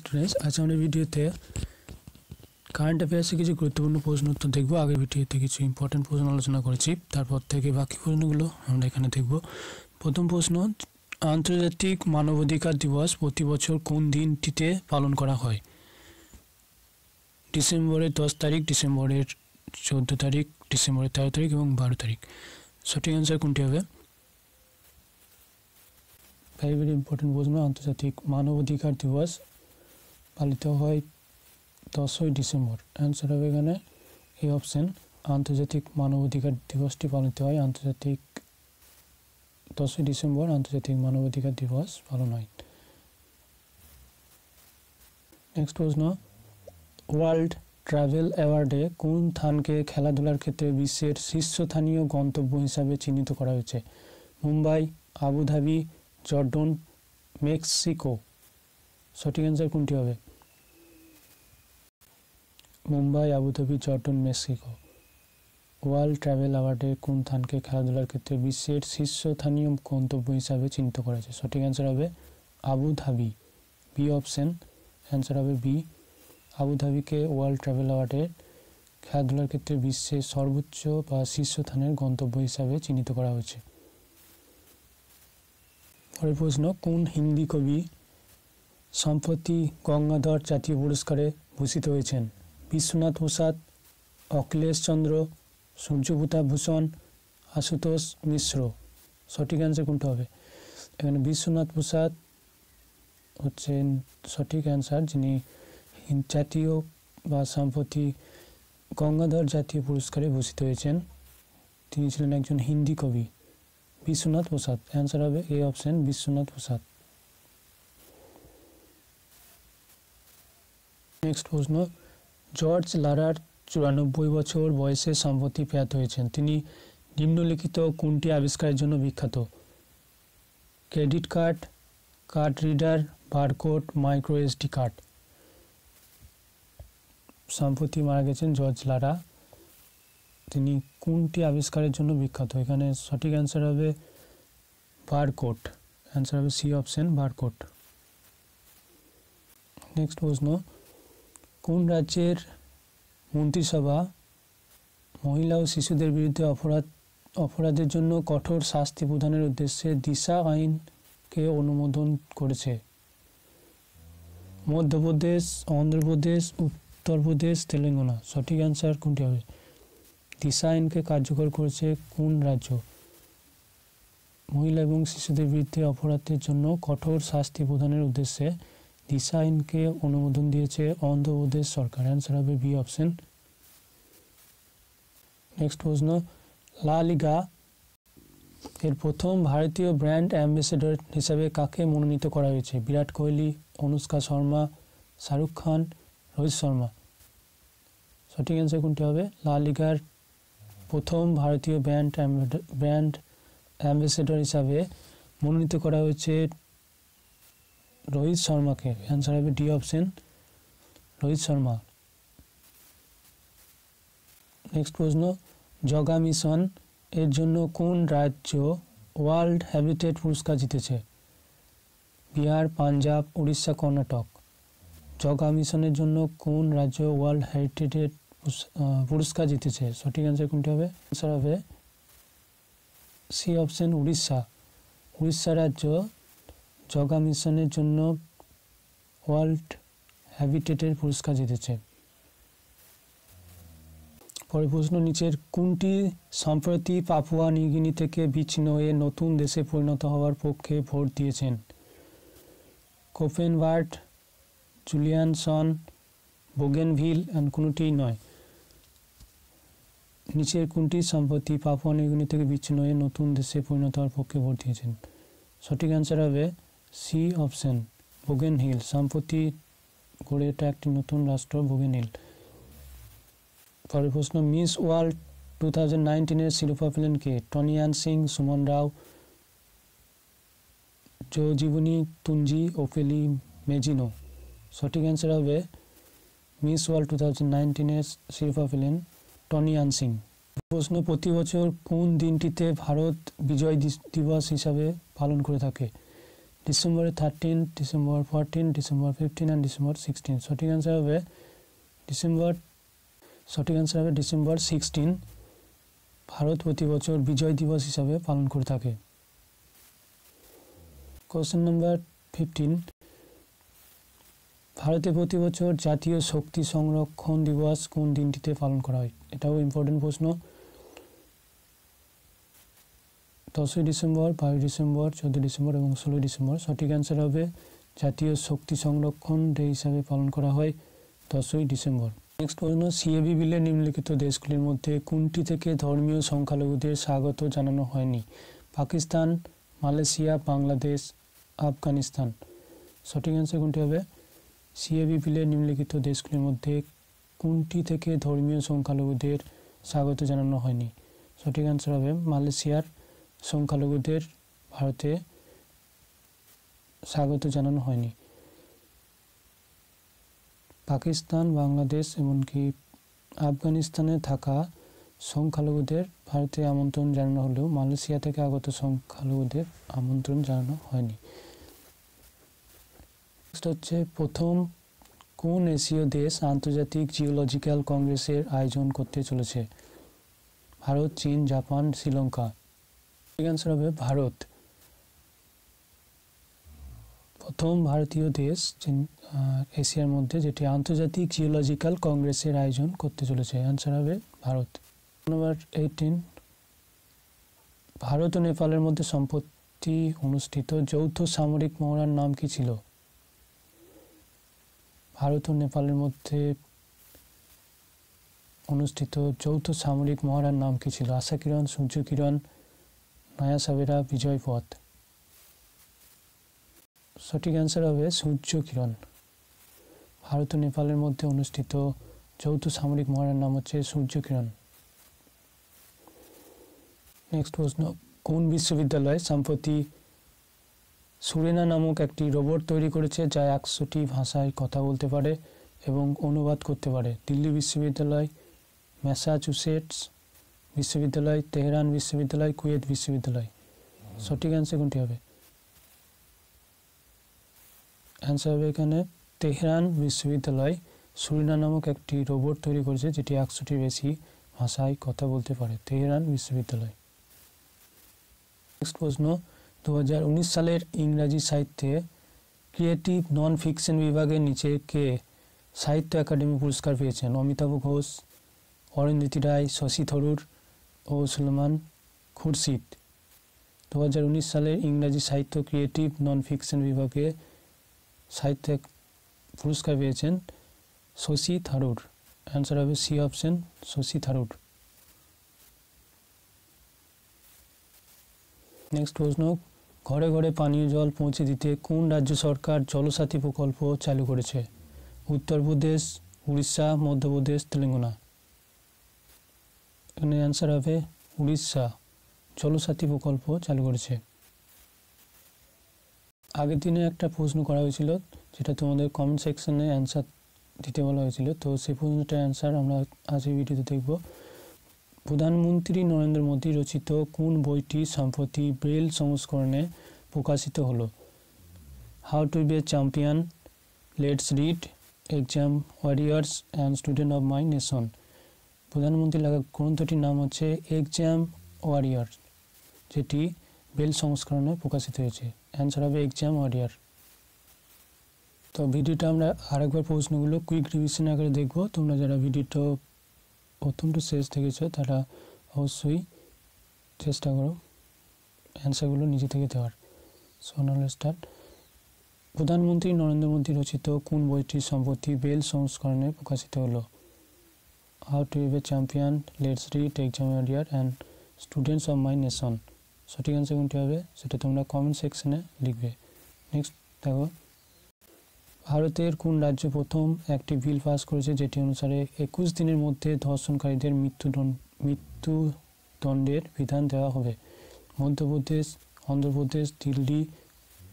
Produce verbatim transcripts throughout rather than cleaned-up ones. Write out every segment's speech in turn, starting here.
Students, আজ আমরা ভিডিওতে কারেন্ট অ্যাফেয়ার্সে কিছু গুরুত্বপূর্ণ প্রশ্ন উত্তর দেখব। আগের ভিডিওতে কিছু ইম্পর্টেন্ট প্রশ্ন আলোচনা করেছি, তারপর থেকে বাকি প্রশ্নগুলো আমরা এখানে দেখব। প্রথম প্রশ্ন, আন্তর্জাতিক মানবাধিকার দিবস প্রতি বছর কোন দিনটিতে পালন করা হয়? ডিসেম্বরের দশ তারিখ, ডিসেম্বরের চোদ্দ তারিখ, ডিসেম্বরের তেরো তারিখ এবং বারো তারিখ। সঠিক অ্যান্সার কোনটি হবে? ভেরি ভেরি ইম্পর্টেন্ট প্রশ্ন। আন্তর্জাতিক মানবাধিকার দিবস পালিত হয় দশই ডিসেম্বর। অ্যান্সার হবে এখানে এই অপশান, আন্তর্জাতিক মানবাধিকার দিবসটি পালিত হয় আন্তর্জাতিক দশই ডিসেম্বর। আন্তর্জাতিক মানবাধিকার দিবস পালন হয়। নেক্সট প্রশ্ন, ওয়ার্ল্ড ট্রাভেল অ্যাওয়ার্ডে কোন স্থানকে খেলাধুলার ক্ষেত্রে বিশ্বের শীর্ষস্থানীয় গন্তব্য হিসাবে চিহ্নিত করা হয়েছে? Mumbai, Abu Dhabi, Jordan, Mexico. সঠিক অ্যান্সার কোনটি হবে? Mumbai, Abu Dhabi, Jordan, Mexico. World travel অ্যাওয়ার্ডে কোন স্থানকে খেলাধুলার ক্ষেত্রে বিশ্বের শীর্ষস্থানীয় গন্তব্য হিসাবে চিহ্নিত করা হয়েছে? সঠিক অ্যান্সার হবে আবুধাবি, বি অপশান। অ্যান্সার হবে বি। আবুধাবিকে ওয়ার্ল্ড ট্রাভেল অ্যাওয়ার্ডে খেলাধুলার ক্ষেত্রে বিশ্বের সর্বোচ্চ বা শীর্ষস্থানের গন্তব্য হিসাবে চিহ্নিত করা হয়েছে। পরের প্রশ্ন, কোন হিন্দি কবি সম্প্রতি গঙ্গাধর জাতীয় পুরস্কারে ভূষিত হয়েছেন? বিশ্বনাথ প্রসাদ, অখিলেশ চন্দ্র, সূর্যভূতা ভূষণ, আশুতোষ মিশ্র। সঠিক অ্যান্সার কোনটা হবে? এখানে বিশ্বনাথ প্রসাদ হচ্ছেন সঠিক অ্যান্সার, যিনি জাতীয় বা সম্প্রতি গঙ্গাধর জাতীয় পুরস্কারে ভূষিত হয়েছেন। তিনি ছিলেন একজন হিন্দি কবি। বিশ্বনাথ প্রসাদ। অ্যান্সার হবে A option, Vishwanath Prasad. Next প্রশ্ন, জর্জ লারার চুরানব্বই বছর বয়সে সম্প্রতি প্রয়াত হয়েছেন। তিনি নিম্নলিখিত কোনটি আবিষ্কারের জন্য বিখ্যাত? Credit card, card reader, barcode, micro SD card. সম্প্রতি মারা গেছেন জর্জ লারা। তিনি কোনটি আবিষ্কারের জন্য বিখ্যাত? এখানে সঠিক অ্যান্সার হবে বারকোড। অ্যান্সার হবে সি অপশান, বারকোড। নেক্সট প্রশ্ন, কোন রাজ্যের মন্ত্রিসভা মহিলা ও শিশুদের বিরুদ্ধে অপরাধ অপরাধের জন্য কঠোর শাস্তি প্রদানের উদ্দেশ্যে দিশা আইনকে অনুমোদন করেছে? মধ্যপ্রদেশ, অন্ধ্রপ্রদেশ, উত্তরপ্রদেশ, তেলেঙ্গানা। সঠিক অ্যান্সার কোনটি হবে? দিশা আইনকে কার্যকর করেছে কোন রাজ্য? মহিলা এবং শিশুদের বিরুদ্ধে অপরাধের জন্য কঠোর শাস্তি প্রদানের উদ্দেশ্যে দিশা আইনকে অনুমোদন দিয়েছে অন্ধ্রপ্রদেশ সরকার। অ্যান্সার হবে বি অপশন। নেক্সট প্রশ্ন, লা লিগা এর প্রথম ভারতীয় ব্র্যান্ড অ্যাম্বাসেডর হিসাবে কাকে মনোনীত করা হয়েছে? বিরাট কোহলি, অনুষ্কা শর্মা, শাহরুখ খান, রোহিত শর্মা। সঠিক অ্যান্সার কোনটি হবে? লা লিগার প্রথম ভারতীয় ব্র্যান্ড ব্র্যান্ড অ্যাম্বাসেডর হিসাবে মনোনীত করা হয়েছে রোহিত শর্মাকে। অ্যান্সার হবে D option, Rohit Sharma. Next প্রশ্ন, জগা মিশন এর জন্য কোন রাজ্য ওয়ার্ল্ড হ্যাবিটেট পুরস্কার জিতেছে? বিহার, পাঞ্জাব, উড়িষ্যা, কর্ণাটক। জগা মিশনের জন্য কোন রাজ্য ওয়ার্ল্ড হ্যাবিটেট পুরস্কার জিতেছে? সঠিক অ্যান্সার কোনটি হবে? অ্যান্সার হবে সি অপশন, উড়িষ্যা। উড়িষ্যা রাজ্য জগা মিশনের জন্য ওয়ার্ল্ড হ্যাবিটেটের পুরস্কার জিতেছে। পরের প্রশ্ন, নিচের কোনটি সম্প্রতি পাপুয়া নিউগিনি থেকে বিচ্ছিন্ন হয়ে নতুন দেশে পরিণত হওয়ার পক্ষে ভোট দিয়েছেন? কোপেনভার্ট, জুলিয়ানসন, বোগেনভিল এন্ড কোনটি নয়। নিচের কোনটি সম্প্রতি পাপুয়া নিউগিনি থেকে বিচ্ছিন্ন হয়ে নতুন দেশে পরিণত হওয়ার পক্ষে ভোট দিয়েছেন? সঠিক অ্যান্সার হবে সি অপশন, বোগেনভিল। সম্প্রতি গড়ে ওঠা একটি নতুন রাষ্ট্র বোগেনভিল। পরের প্রশ্ন, মিস ওয়ার্ল্ড টু থাউজেন্ড নাইনটিনের শিরোপা পেলেন কে? টনি-আন সিং, সুমন রাও, জোজীবনী তুঞ্জি, ওফেলি মেজিনো। সঠিক অ্যান্সার হবে মিস ওয়ার্ল্ড টু থাউজেন্ড নাইনটিনের শিরোপা পেলেন টনি-আন সিং। প্রশ্ন, প্রতি বছর কোন দিনটিতে ভারত বিজয় দিবস হিসাবে পালন করে থাকে? December thirteenth, December fourteenth, December fifteenth and December sixteenth. সঠিক আনসার হবে ডিসেম্বর সঠিক আনসার হবে ডিসেম্বর sixteen। ভারত প্রতি বছর বিজয় দিবস হিসেবে পালন করে থাকে। কোশ্চেন নাম্বার fifteen, ভারতে প্রতি বছর জাতীয় শক্তি সংরক্ষণ দিবস কোন দিনটিতে পালন করা হয়? এটাও ইম্পর্টেন্ট প্রশ্ন। দশই ডিসেম্বর, বারোই ডিসেম্বর, চোদ্দই ডিসেম্বর এবং ষোলোই ডিসেম্বর। সঠিক অ্যান্সার হবে জাতীয় শক্তি সংরক্ষণ ডে হিসাবে পালন করা হয় দশই ডিসেম্বর। নেক্সট প্রশ্ন, সিএবি বিলে নিম্নলিখিত দেশগুলির মধ্যে কোনটি থেকে ধর্মীয় সংখ্যালঘুদের স্বাগত জানানো হয়নি? পাকিস্তান, মালয়েশিয়া, বাংলাদেশ, আফগানিস্তান। সঠিক অ্যান্সার কোনটি হবে? সিএবি বিলে নিম্নলিখিত দেশগুলির মধ্যে কোনটি থেকে ধর্মীয় সংখ্যালঘুদের স্বাগত জানানো হয়নি? সঠিক অ্যান্সার হবে মালয়েশিয়ার সংখ্যালঘুদের ভারতে স্বাগত জানানো হয়নি। পাকিস্তান, বাংলাদেশ এমনকি আফগানিস্তানে থাকা সংখ্যালঘুদের ভারতে আমন্ত্রণ জানানো হলেও মালয়েশিয়া থেকে আগত সংখ্যালঘুদের আমন্ত্রণ জানানো হয়নি। নেক্সট হচ্ছে, প্রথম কোন এশীয় দেশ আন্তর্জাতিক জিওলজিক্যাল কংগ্রেসের আয়োজন করতে চলেছে? ভারত, চীন, জাপান, শ্রীলঙ্কা। সঠিক অ্যান্সার হবে ভারত। প্রথম ভারতীয় দেশ এশিয়ার মধ্যে যেটি আন্তর্জাতিক জিওলজিক্যাল কংগ্রেসের আয়োজন করতে চলেছে, অ্যান্সার হবে ভারত। নাম্বার এইটিন, ভারত ও নেপালের মধ্যে সম্প্রতি অনুষ্ঠিত যৌথ সামরিক মহড়ার নাম কি ছিল? ভারত ও নেপালের মধ্যে অনুষ্ঠিত যৌথ সামরিক মহড়ার নাম কি ছিল? আশা কিরণ, সূর্য কিরণ, নয়া সাবেরা, বিজয় পথ। সঠিক অ্যান্সার হবে সূর্য কিরণ। ভারত ও নেপালের মধ্যে অনুষ্ঠিত যৌথ সামরিক মহড়ার নাম হচ্ছে সূর্য কিরণ। নেক্সট প্রশ্ন, কোন বিশ্ববিদ্যালয় সম্প্রতি সুরেনা নামক একটি রোবট তৈরি করেছে যা একশোটি ভাষায় কথা বলতে পারে এবং অনুবাদ করতে পারে? দিল্লি বিশ্ববিদ্যালয়, ম্যাসাচুসেটস বিশ্ববিদ্যালয়, তেহরান বিশ্ববিদ্যালয়, কুয়েত বিশ্ববিদ্যালয়। সঠিক অ্যান্সার কোনটি হবে? অ্যান্সার হবে এখানে তেহরান বিশ্ববিদ্যালয় সুরিনা নামক একটি রোবট তৈরি করেছে যেটি একশোটির বেশি ভাষায় কথা বলতে পারে, তেহরান বিশ্ববিদ্যালয়। নেক্সট প্রশ্ন, দু হাজার উনিশ সালের ইংরাজি সাহিত্যে ক্রিয়েটিভ নন ফিকশন বিভাগের নিচে কে সাহিত্য একাডেমি পুরস্কার পেয়েছেন? অমিতাভ ঘোষ, অরুন্ধতী রায়, শশী থারুর ও সালমান খুরশিদ। দু হাজার উনিশ সালের ইংরাজি সাহিত্য ক্রিয়েটিভ নন ফিকশন বিভাগে সাহিত্য পুরস্কার পেয়েছেন শশী থারুর। অ্যান্সার হবে C option, Shashi Tharoor. Next প্রশ্ন, ঘরে ঘরে পানীয় জল পৌঁছে দিতে কোন রাজ্য সরকার জলসাথী প্রকল্প চালু করেছে? উত্তরপ্রদেশ, উড়িষ্যা, মধ্যপ্রদেশ, তেলেঙ্গানা। এখানে অ্যান্সার হবে উড়িষ্যা জলসাথী প্রকল্প চালু করেছে। আগের দিনে একটা প্রশ্ন করা হয়েছিল যেটা তোমাদের কমেন্ট সেকশনে অ্যান্সার দিতে বলা হয়েছিল, তো সেই প্রশ্নটার অ্যান্সার আমরা আজ এই ভিডিওতে দেখব। প্রধানমন্ত্রী নরেন্দ্র মোদী রচিত কোন বইটি সম্প্রতি ব্রেল সংস্করণে প্রকাশিত হলো? How to be a champion, let's read, exam warriors and student of my nation. প্রধানমন্ত্রী লেখা গ্রন্থটির নাম হচ্ছে এক্সাম ওয়ারিয়ার, যেটি বেল সংস্করণে প্রকাশিত হয়েছে। অ্যান্সার হবে এক্সাম ওয়ারিয়ার। তো ভিডিওটা আমরা আরেকবার প্রশ্নগুলো কুইক রিভিশন আকারে দেখব। তোমরা যারা ভিডিওটা প্রথম টু শেষ থেকেছ তারা অবশ্যই চেষ্টা করো অ্যান্সারগুলো নিজে থেকে দেওয়ার। So now let's start. প্রধানমন্ত্রী নরেন্দ্র মোদী রচিত কোন বইটি সম্প্রতি বেল সংস্করণে প্রকাশিত হলো? How to be a champion, let's read, exam warrior and students of my nation. সঠিক অ্যান্সার কোনটি হবে সেটা তোমরা কমেন্ট সেকশনে লিখবে। নেক্সট দেখো, ভারতের কোন রাজ্য প্রথম একটি বিল পাস করেছে যেটি অনুসারে একুশ দিনের মধ্যে ধর্ষণকারীদের মৃত্যুদণ্ড মৃত্যুদণ্ডের বিধান দেওয়া হবে? মধ্যপ্রদেশ, অন্ধ্রপ্রদেশ, দিল্লি,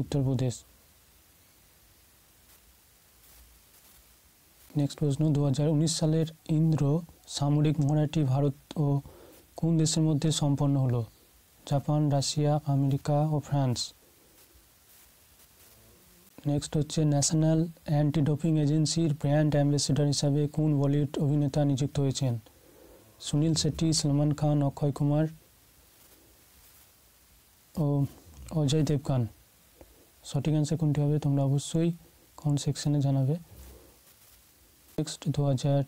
উত্তরপ্রদেশ। নেক্সট প্রশ্ন, দু হাজার উনিশ সালের ইন্দ্র সামরিক মহড়াটি ভারত ও কোন দেশের মধ্যে সম্পন্ন হলো? জাপান, রাশিয়া, আমেরিকা ও ফ্রান্স। নেক্সট হচ্ছে ন্যাশনাল অ্যান্টি ডোপিং এজেন্সির ব্র্যান্ড অ্যাম্বাসেডর হিসেবে কোন বলিউড অভিনেতা নিযুক্ত হয়েছেন? সুনীল শেট্টি, সালমান খান, অক্ষয় কুমার ও অজয় দেবগন। সঠিক অ্যান্সার কোনটি হবে তোমরা অবশ্যই কমেন্ট সেকশনে জানাবে। নেক্সট দু হাজার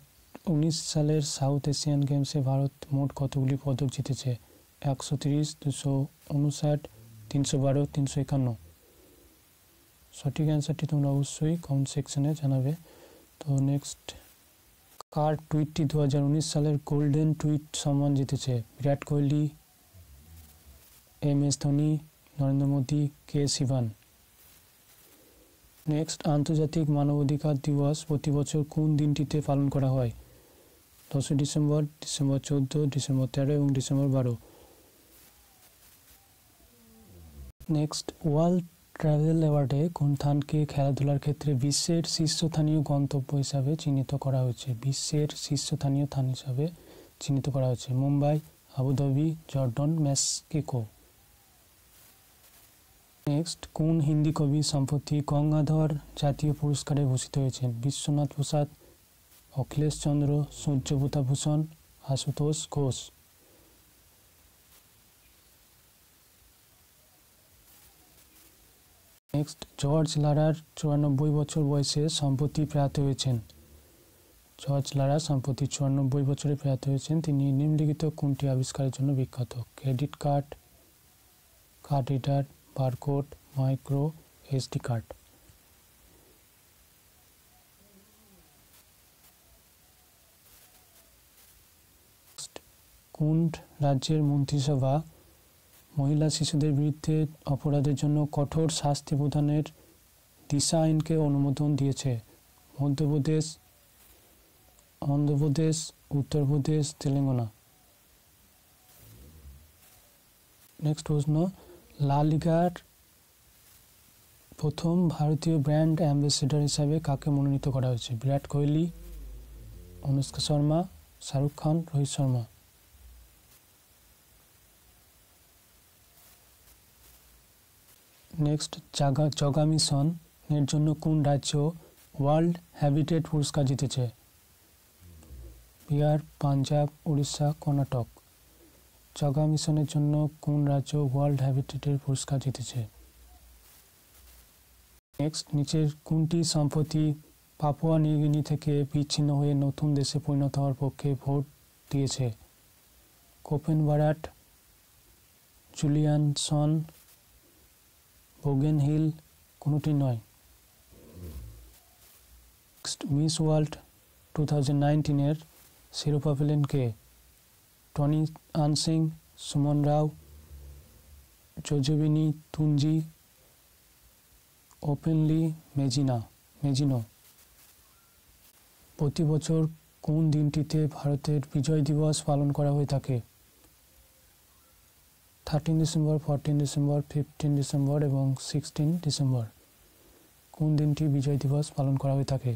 উনিশ সালের সাউথ এশিয়ান গেমসে ভারত মোট কতগুলি পদক জিতেছে? একশো তিরিশ, দুশো উনষাট, তিনশো বারো, তিনশো একান্ন। সঠিক অ্যান্সারটি তোমরা অবশ্যই কমেন্ট সেকশনে জানাবে। তো নেক্সট কার টুইটটি দু হাজার উনিশ সালের গোল্ডেন টুইট সম্মান জিতেছে? Virat Kohli, M S Dhoni, Narendra Modi, K Sivan. Next আন্তর্জাতিক মানবাধিকার দিবস প্রতি বছর কোন দিনটিতে পালন করা হয়? দশই ডিসেম্বর, ডিসেম্বর চোদ্দ, ডিসেম্বর তেরো এবং ডিসেম্বর বারো। নেক্সট ওয়ার্ল্ড ট্রাভেল অ্যাওয়ার্ডে কোন স্থানকে খেলাধুলার ক্ষেত্রে বিশ্বের শীর্ষস্থানীয় গন্তব্য হিসাবে চিহ্নিত করা হয়েছে? বিশ্বের শীর্ষস্থানীয় স্থান হিসাবে চিহ্নিত করা হয়েছে Mumbai, Abu Dhabi, Jordan, Mexico. Next কোন হিন্দি কবি সম্প্রতি গঙ্গাধর জাতীয় পুরস্কারে ভূষিত হয়েছেন? বিশ্বনাথ প্রসাদ, অখিলেশ চন্দ্র, সূর্যভূতাভূষণ, আশুতোষ ঘোষ। নেক্সট জর্জ লারার চুরানব্বই বছর বয়সে সম্প্রতি প্রয়াত হয়েছেন। জর্জ লারা সম্প্রতি চুরানব্বই বছরে প্রয়াত হয়েছেন। তিনি নিম্নলিখিত কোনটি আবিষ্কারের জন্য বিখ্যাত? Credit card, card reader, barcode, micro SD card. কোন রাজ্যের মন্ত্রিসভা মহিলা শিশুদের বিরুদ্ধে অপরাধের জন্য কঠোর শাস্তি প্রদানের দিশা আইনকে অনুমোদন দিয়েছে? মধ্যপ্রদেশ, অন্ধ্রপ্রদেশ, উত্তরপ্রদেশ, তেলেঙ্গানা। নেক্সট প্রশ্ন লা লিগার প্রথম ভারতীয় ব্র্যান্ড অ্যাম্বাসেডর হিসাবে কাকে মনোনীত করা হয়েছে? বিরাট কোহলি, অনুষ্কা শর্মা, শাহরুখ খান, রোহিত শর্মা। নেক্সট জাগা জগা মিশন এর জন্য কোন রাজ্য ওয়ার্ল্ড হ্যাবিটেট পুরস্কার জিতেছে? বিহার, পাঞ্জাব, উড়িষ্যা, কর্ণাটক। জগা মিশনের জন্য কোন রাজ্য ওয়ার্ল্ড হ্যাবিটেটের পুরস্কার জিতেছে? নেক্সট নিচের কোনটি সম্প্রতি পাপুয়া নিউগিনি থেকে বিচ্ছিন্ন হয়ে নতুন দেশে পরিণত হওয়ার পক্ষে ভোট দিয়েছে? কোপেন বারাট, জুলিয়ানসন, হোগেন হিল, কোনোটি নয়। Next Miss World two thousand নাইনটিনের শিরোপা পেলেন কে? টনি-আন Singh, Suman Rao, Zozibini Tunzi, Ophely Mezino Mezino. প্রতি বছর কোন দিনটিতে ভারতের বিজয় দিবস পালন করা হয়ে থাকে? Thirteen December, fourteen December, fifteen December এবং সিক্সটিন ডিসেম্বর। কোন দিনটি বিজয় দিবস পালন করা হয়ে থাকে?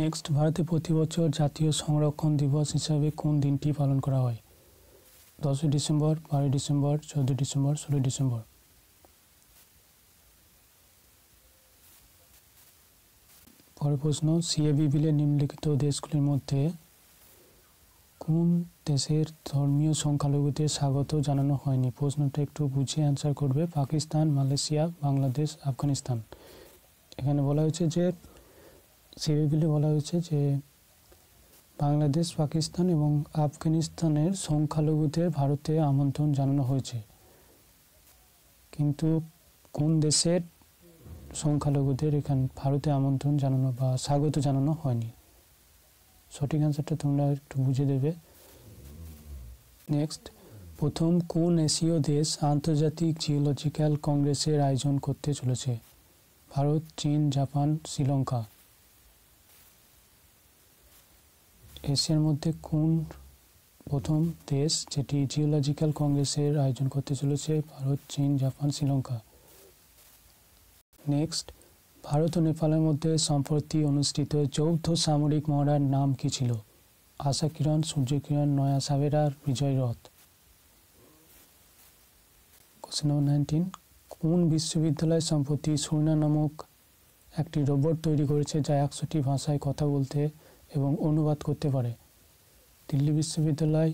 নেক্সট ভারতে প্রতি বছর জাতীয় সংরক্ষণ দিবস হিসাবে কোন দিনটি পালন করা হয়? দশই ডিসেম্বর, বারোই ডিসেম্বর, চোদ্দোই ডিসেম্বর, ষোলোই ডিসেম্বর। পরের প্রশ্ন সিএবি বিলে নিম্নলিখিত দেশগুলির মধ্যে কোন দেশের ধর্মীয় সংখ্যালঘুদের স্বাগত জানানো হয়নি? প্রশ্নটা একটু বুঝে অ্যান্সার করবে। পাকিস্তান, মালয়েশিয়া, বাংলাদেশ, আফগানিস্তান। এখানে বলা হয়েছে যে সিএবি বিলে বলা হয়েছে যে বাংলাদেশ, পাকিস্তান এবং আফগানিস্তানের সংখ্যালঘুদের ভারতে আমন্ত্রণ জানানো হয়েছে, কিন্তু কোন দেশের সংখ্যালঘুদের এখানে ভারতে আমন্ত্রণ জানানো বা স্বাগত জানানো হয়নি? সঠিক অ্যান্সারটা তোমরা একটু বুঝে দেবে। নেক্সট প্রথম কোন এশীয় দেশ আন্তর্জাতিক জিওলজিক্যাল কংগ্রেসের আয়োজন করতে চলেছে? ভারত, চীন, জাপান, শ্রীলঙ্কা। এশিয়ার মধ্যে কোন প্রথম দেশ যেটি জিওলজিক্যাল কংগ্রেসের আয়োজন করতে চলেছে? ভারত, চীন, জাপান, শ্রীলঙ্কা। নেক্সট ভারত ও নেপালের মধ্যে সম্প্রতি অনুষ্ঠিত যৌথ সামরিক মহড়ার নাম কী ছিল? আশা কিরণ, সূর্য কিরণ, নয়া সাবেরার, বিজয় রথ। কোশ্চেন নাম্বার নাইনটিন কোন বিশ্ববিদ্যালয় সম্প্রতি সুরনা নামক একটি রোবট তৈরি করেছে যা একশোটি ভাষায় কথা বলতে এবং অনুবাদ করতে পারে? দিল্লি বিশ্ববিদ্যালয়,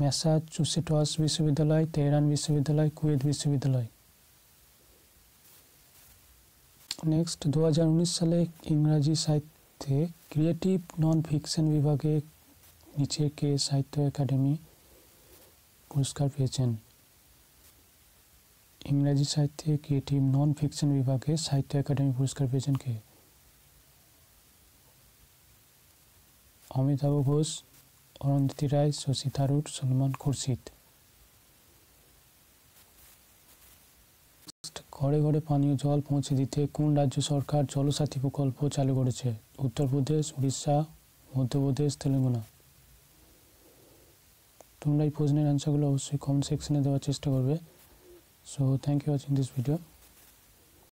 ম্যাসাচুসেটস বিশ্ববিদ্যালয়, তেহরান বিশ্ববিদ্যালয়, কুয়েত বিশ্ববিদ্যালয়। নেক্সট, দু হাজার উনিশ সালে ইংরাজি সাহিত্যে ক্রিয়েটিভ নন ফিকশন বিভাগে নিচে কে সাহিত্য একাডেমি পুরস্কার পেয়েছেন? ইংরাজি সাহিত্যে ক্রিয়েটিভ নন ফিকশন বিভাগে সাহিত্য একাডেমি পুরস্কার পেয়েছেন কে? অমিতাভ ঘোষ, অরুন্ধতী রায়, শশী থারুর, সলমান খুরশিদ। ঘরে ঘরে পানীয় জল পৌঁছে দিতে কোন রাজ্য সরকার জলসাথী প্রকল্প চালু করেছে? উত্তরপ্রদেশ, উড়িষ্যা, মধ্যপ্রদেশ, তেলেঙ্গানা। তোমরা এই প্রশ্নের অ্যান্সারগুলো অবশ্যই কমেন্ট সেকশনে দেওয়ার চেষ্টা করবে। So thank you for watching this video.